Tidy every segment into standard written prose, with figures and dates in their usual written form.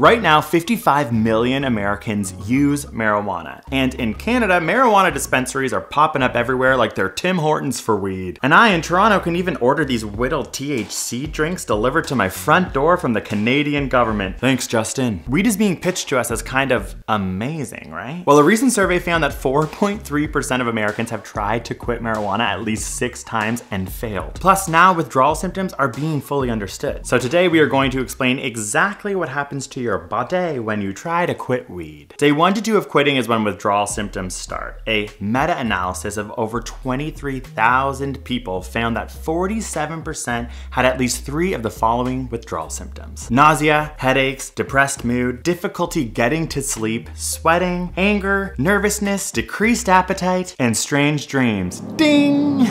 Right now, 55 million Americans use marijuana. And in Canada, marijuana dispensaries are popping up everywhere like they're Tim Hortons for weed. And I in Toronto can even order these whittled THC drinks delivered to my front door from the Canadian government. Thanks, Justin. Weed is being pitched to us as kind of amazing, right? Well, a recent survey found that 4.3% of Americans have tried to quit marijuana at least 6 times and failed. Plus, now withdrawal symptoms are being fully understood. So today we are going to explain exactly what happens to your body when you try to quit weed. Day 1 to 2 of quitting is when withdrawal symptoms start. A meta-analysis of over 23,000 people found that 47% had at least 3 of the following withdrawal symptoms: nausea, headaches, depressed mood, difficulty getting to sleep, sweating, anger, nervousness, decreased appetite, and strange dreams. Ding!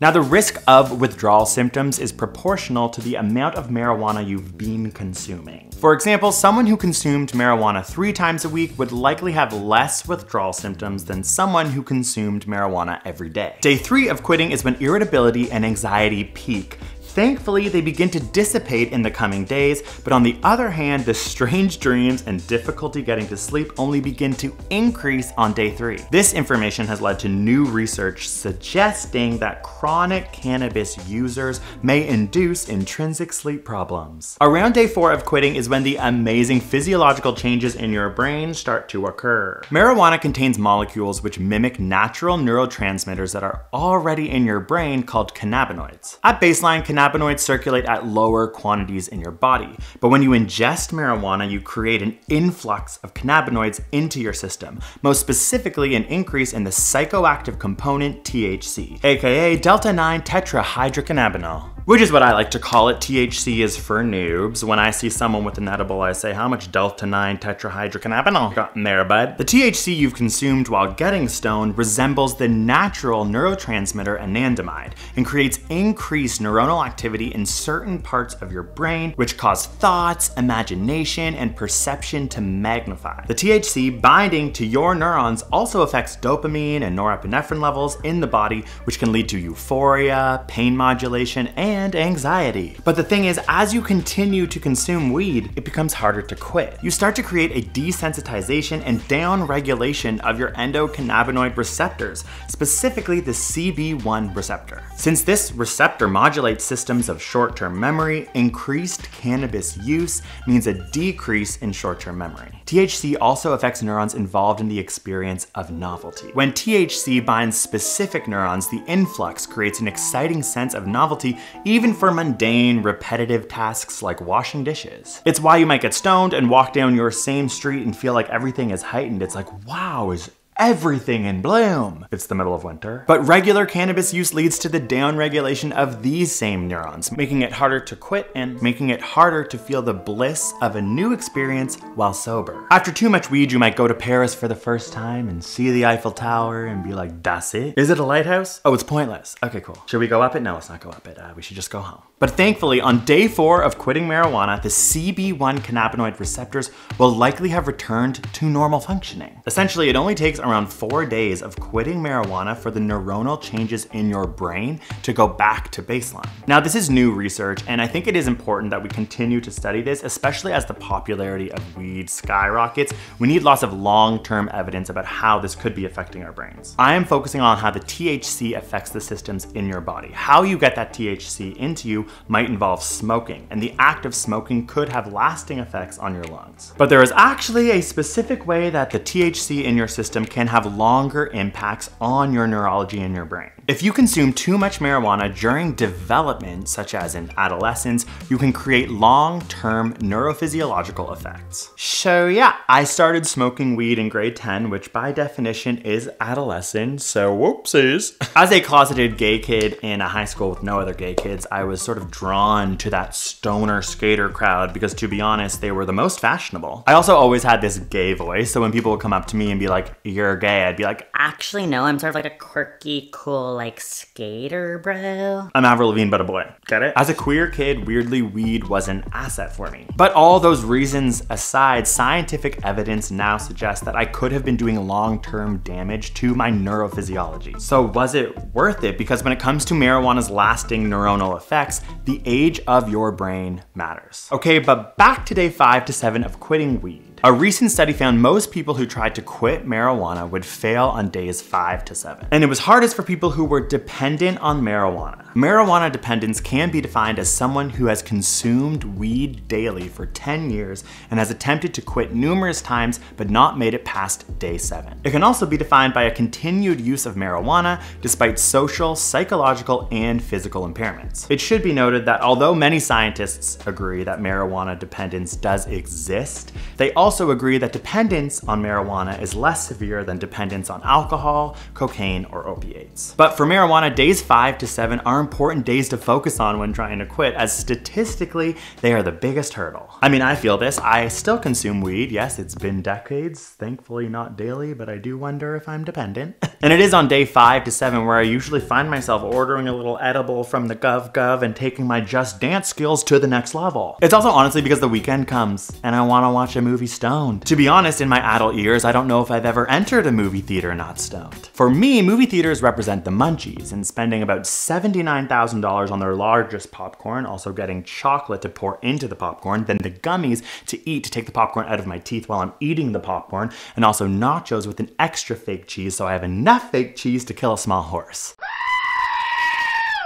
Now, the risk of withdrawal symptoms is proportional to the amount of marijuana you've been consuming. For example, someone who consumed marijuana 3 times a week would likely have less withdrawal symptoms than someone who consumed marijuana every day. Day 3 of quitting is when irritability and anxiety peak. Thankfully, they begin to dissipate in the coming days, but on the other hand, the strange dreams and difficulty getting to sleep only begin to increase on day 3. This information has led to new research suggesting that chronic cannabis users may induce intrinsic sleep problems. Around day 4 of quitting is when the amazing physiological changes in your brain start to occur. Marijuana contains molecules which mimic natural neurotransmitters that are already in your brain called cannabinoids. At baseline, cannabinoids circulate at lower quantities in your body, but when you ingest marijuana, you create an influx of cannabinoids into your system, most specifically an increase in the psychoactive component THC, aka Delta-9 tetrahydrocannabinol, which is what I like to call it. THC is for noobs. When I see someone with an edible, I say, how much Delta-9 tetrahydrocannabinol got in there, bud? The THC you've consumed while getting stoned resembles the natural neurotransmitter anandamide and creates increased neuronal activity in certain parts of your brain, which cause thoughts, imagination, and perception to magnify. The THC binding to your neurons also affects dopamine and norepinephrine levels in the body, which can lead to euphoria, pain modulation, and anxiety. But the thing is, as you continue to consume weed, it becomes harder to quit. You start to create a desensitization and downregulation of your endocannabinoid receptors, specifically the CB1 receptor. Since this receptor modulates systems of short-term memory, increased cannabis use means a decrease in short-term memory. THC also affects neurons involved in the experience of novelty. When THC binds specific neurons, the influx creates an exciting sense of novelty, even for mundane, repetitive tasks like washing dishes. It's why you might get stoned and walk down your same street and feel like everything is heightened. It's like, wow, is everything in bloom. It's the middle of winter. But regular cannabis use leads to the downregulation of these same neurons, making it harder to quit and making it harder to feel the bliss of a new experience while sober. After too much weed, you might go to Paris for the first time and see the Eiffel Tower and be like, that's it? Is it a lighthouse? Oh, it's pointless. Okay, cool. Should we go up it? No, let's not go up it. We should just go home. But thankfully, on day 4 of quitting marijuana, the CB1 cannabinoid receptors will likely have returned to normal functioning. Essentially, it only takes around 4 days of quitting marijuana for the neuronal changes in your brain to go back to baseline. Now, this is new research, and I think it is important that we continue to study this, especially as the popularity of weed skyrockets. We need lots of long-term evidence about how this could be affecting our brains. I am focusing on how the THC affects the systems in your body. How you get that THC into you might involve smoking, and the act of smoking could have lasting effects on your lungs. But there is actually a specific way that the THC in your system can have longer impacts on your neurology in your brain. If you consume too much marijuana during development, such as in adolescence, you can create long-term neurophysiological effects. So yeah, I started smoking weed in grade 10, which by definition is adolescent, so whoopsies. As a closeted gay kid in a high school with no other gay kids, I was sort of drawn to that stoner skater crowd because, to be honest, they were the most fashionable. I also always had this gay voice, so when people would come up to me and be like, you're you're gay, I'd be like, actually, no, I'm sort of like a quirky, cool, like, skater, bro. I'm Avril Lavigne, but a boy. Get it? As a queer kid, weirdly, weed was an asset for me. But all those reasons aside, scientific evidence now suggests that I could have been doing long-term damage to my neurophysiology. So was it worth it? Because when it comes to marijuana's lasting neuronal effects, the age of your brain matters. Okay, but back to day 5 to 7 of quitting weed. A recent study found most people who tried to quit marijuana would fail on days 5 to 7. And it was hardest for people who were dependent on marijuana. Marijuana dependence can be defined as someone who has consumed weed daily for 10 years and has attempted to quit numerous times but not made it past day 7. It can also be defined by a continued use of marijuana despite social, psychological, and physical impairments. It should be noted that although many scientists agree that marijuana dependence does exist, they also agree that dependence on marijuana is less severe than dependence on alcohol, cocaine, or opiates. But for marijuana, days 5 to 7 are important days to focus on when trying to quit, as statistically, they are the biggest hurdle. I mean, I feel this. I still consume weed. Yes, it's been decades, thankfully not daily, but I do wonder if I'm dependent. And it is on day 5 to 7 where I usually find myself ordering a little edible from the gov and taking my Just Dance skills to the next level. It's also honestly because the weekend comes and I wanna watch a movie stoned. To be honest, in my adult years, I don't know if I've ever entered a movie theater not stoned. For me, movie theaters represent the munchies, and spending about $79,000 on their largest popcorn, also getting chocolate to pour into the popcorn, then the gummies to eat to take the popcorn out of my teeth while I'm eating the popcorn, and also nachos with an extra fake cheese, so I have enough fake cheese to kill a small horse.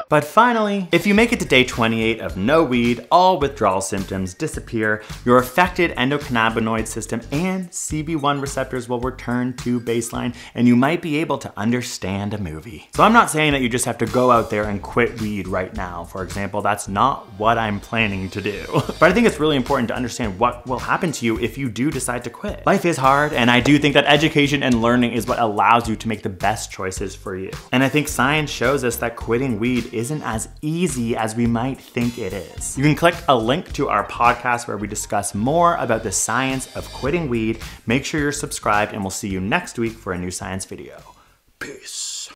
But finally, if you make it to day 28 of no weed, all withdrawal symptoms disappear, your affected endocannabinoid system and CB1 receptors will return to baseline, and you might be able to understand a movie. So I'm not saying that you just have to go out there and quit weed right now, for example. That's not what I'm planning to do. But I think it's really important to understand what will happen to you if you do decide to quit. Life is hard, and I do think that education and learning is what allows you to make the best choices for you. And I think science shows us that quitting weed isn't as easy as we might think it is. You can click a link to our podcast where we discuss more about the science of quitting weed. Make sure you're subscribed, and we'll see you next week for a new science video. Peace.